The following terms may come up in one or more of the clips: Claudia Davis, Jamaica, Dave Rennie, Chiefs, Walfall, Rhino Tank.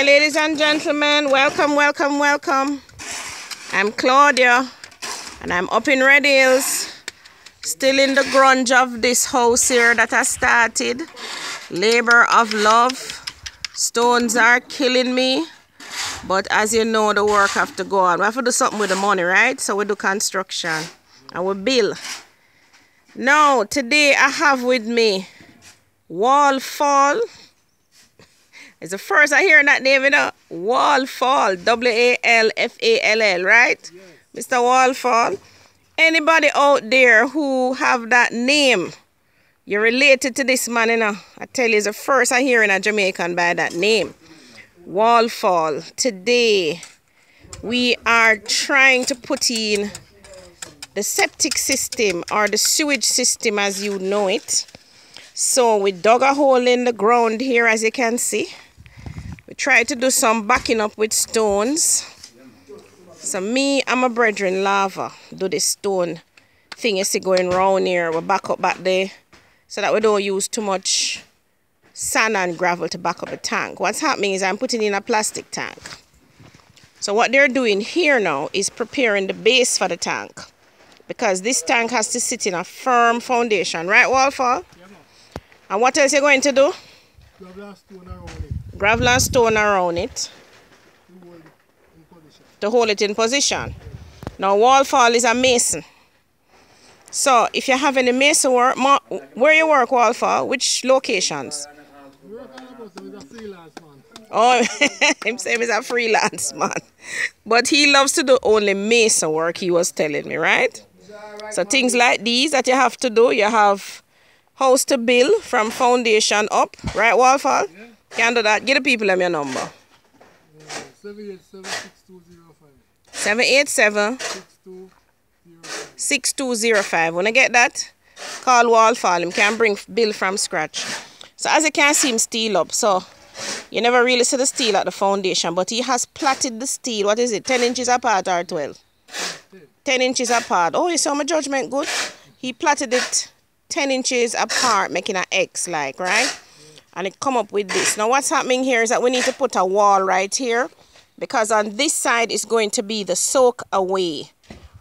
Hi, ladies and gentlemen. Welcome, welcome, welcome. I'm Claudia, and I'm up in Red Hills, still in the grunge of this house here that I started. Labor of love. Stones are killing me, but as you know, the work have to go on. We have to do something with the money, right? So we do construction and we build. Now, today I have with me Walfall. It's the first I hear that name, you know. Walfall. W-A-L-F-A-L-L, right? Yes. Mr. Walfall. Anybody out there who have that name, you're related to this man, you know. I tell you, it's the first I hear in a Jamaican by that name. Walfall. Today, we are trying to put in the septic system or the sewage system as you know it. So we dug a hole in the ground here, as you can see. We tried to do some backing up with stones. So me and my brethren lava do this stone thing you see going round here. We back up back there so that we don't use too much sand and gravel to back up the tank. What's happening is I'm putting in a plastic tank. So what they're doing here now is preparing the base for the tank, because this tank has to sit in a firm foundation, right, Walfall? Yeah, and what else are you going to do? Gravel and stone around it. Gravel and stone around it. To hold it in position. Now, Walfall is a mason. So, if you have any mason work, where you work, Walfall? Which locations? Oh, himself is a freelance man. But he loves to do only mason work, he was telling me, right? So things like these that you have to do, you have house to build from foundation up, right, Walfall? Yeah. Can do that. Give the people them your number. 787-6205. When I get that, call Walfall. Him can bring build from scratch. So as you can see, him steel up. So you never really see the steel at the foundation, but he has platted the steel. What is it? 10 inches apart or 12? 10 inches apart. Oh, you saw my judgment good? He platted it 10 inches apart, making an X like, right? And it come up with this. Now what's happening here is that we need to put a wall right here, because on this side is going to be the soak away,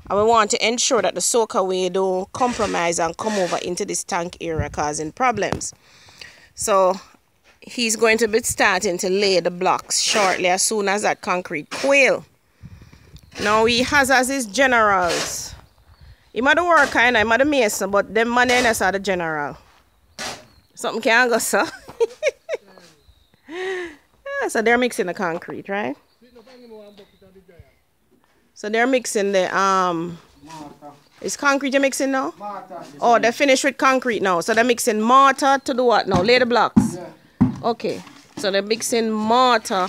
and we want to ensure that the soak away don't compromise and come over into this tank area causing problems. So he's going to be starting to lay the blocks shortly, as soon as that concrete quail. Now he has as his generals. He might work kind of, he might mason, but them man are the general. Something can go, sir. Yeah, so they're mixing the concrete, right? So they're mixing the Is concrete you're mixing now? Oh, they're finished with concrete now. So they're mixing mortar to do what now? Lay the blocks. Okay. So they're mixing mortar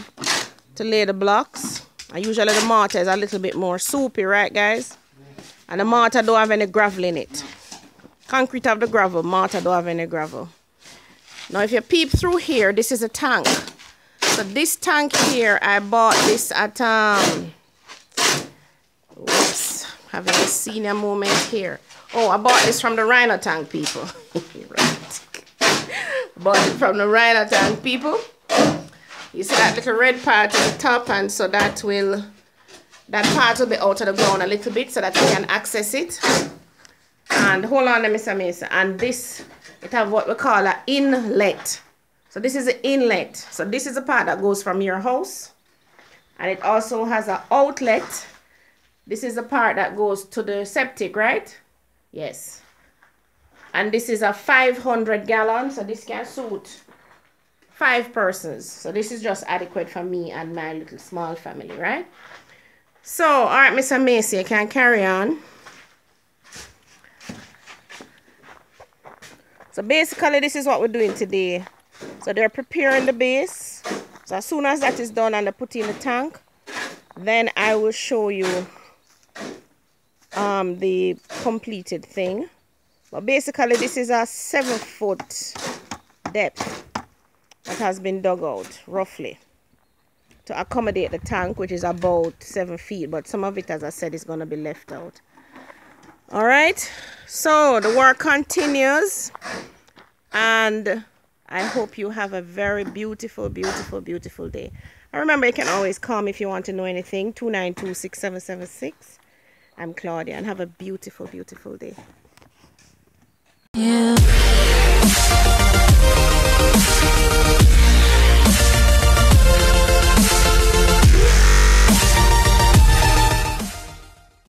to lay the blocks. And usually the mortar is a little bit more soupy, right, guys? And the mortar don't have any gravel in it. Concrete have the gravel, mortar don't have any gravel. Now if you peep through here, this is a tank. So this tank here, I bought this at oops, having a senior moment here. Oh, I bought this from the Rhino Tank people. Right. Bought it from the Rhino Tank people. You see that little red part at the top, and so that will, that part will be out of the ground a little bit so that we can access it. And hold on, Mr. Mesa. And this, it have what we call an inlet. So this is an inlet. So this is the part that goes from your house. And it also has an outlet. This is the part that goes to the septic, right? Yes. And this is a 500 gallon. So this can suit 5 persons. So this is just adequate for me and my little small family, right? So, all right, Mr. Macy, you can carry on. So basically, this is what we're doing today. So they're preparing the base. So as soon as that is done and they put in the tank, then I will show you the completed thing. But basically, this is a 7-foot depth that has been dug out, roughly, to accommodate the tank, which is about 7 feet, but some of it, as I said, is going to be left out. All right, so the work continues, and I hope you have a very beautiful, beautiful, beautiful day. And remember, you can always call me if you want to know anything. 292-6776. I'm Claudia, and have a beautiful, beautiful day. Yeah.